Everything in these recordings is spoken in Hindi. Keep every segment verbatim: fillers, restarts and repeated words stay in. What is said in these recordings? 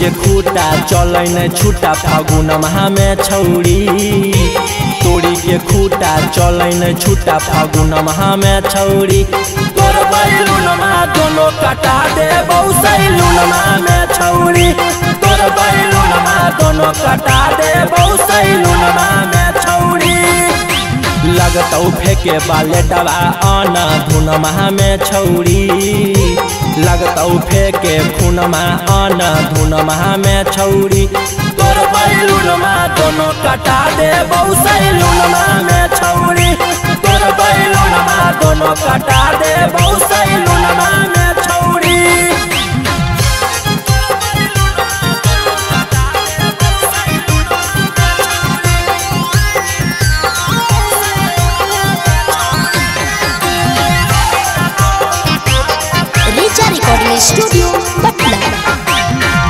के खूटा चलै न छूटा फागुन माह में छौरी तोड़ी के खूटा चलै न छूटा फागुन माह में छौरी तोर बैलुनमा दोनों कटा दे बऊ सैलुनमा में छौरी तोर बैलुनमा दोनों कटा दे बऊ सैलुनमा में छौरी लगतौ फेके बाले डबा आना धुनमा में छौरी लगतौ फेके खूनमा आना धुनमा में छौरी तोर बैलुनमा दोनों कटा दे बऊ सैलुनमा में छौरी तोर बैलुनमा दोनों कटा दे बऊ सैलुनमा में छौरी।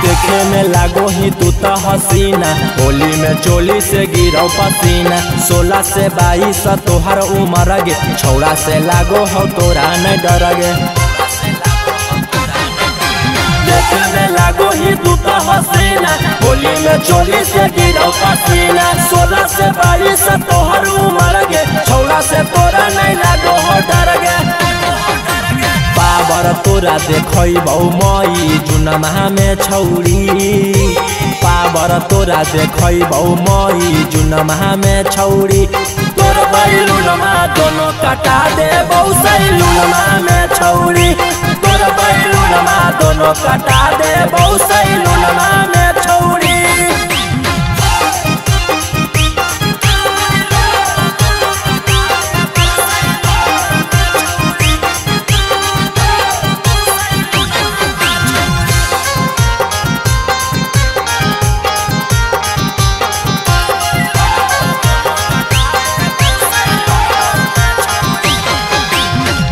देखे में लागो ही तू तो हसीना होली में चोली से गिरो पसीना सोलह से बाईस तोहर उमर गे छौड़ा से लागो हो तोरा न डर गे। देखे में लागो ही तू तो हसीना होली में चोली से गिरो पसीना सोलह से बाईस तोहर उमर गे छौड़ा से तोरा नहीं लागो हो डर गे। पावर तोरा देखैबौ मई जुनमा में छौरी पावर तोरा देखैबौ मई जुनमा में छौरी तोर बैलुनमा दोनों कटा दे बऊ सैलुनमा में छौरी तोर बैलुनमा दोनों कटा दे बऊ सैलुनमा में छौरी।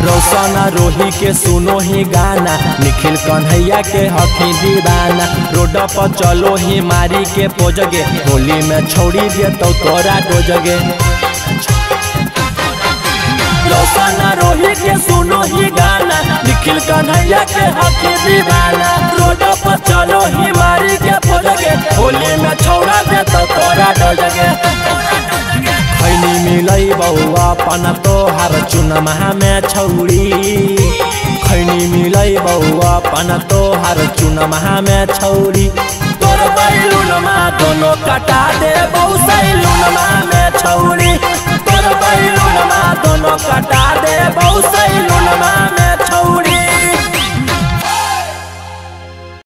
रौसन रोही के सुनो ही गाना निखिल कन्हैया के हकी दीवाना रोड पर चलो ही मारी के पोजगे होली में छोड़ी दे तो तोरा डोजगे। रौसन रोही के सुनो ही गाना निखिल कन्हैया के हकी दीवाना रोड पर चलो ही मारी के पोजगे होली में छोड़ा दे तो तोरा डोजगे। खैनी मिलई बउआ अपन तोहर चुनमा में छौरी खैनी मिलई बउआ अपन तोहर चुनमा में छौरी तोर बैलुनमा दोनों कटा दे बऊ सैलुनमा में छौरी तोर बैलुनमा दोनों कटा दे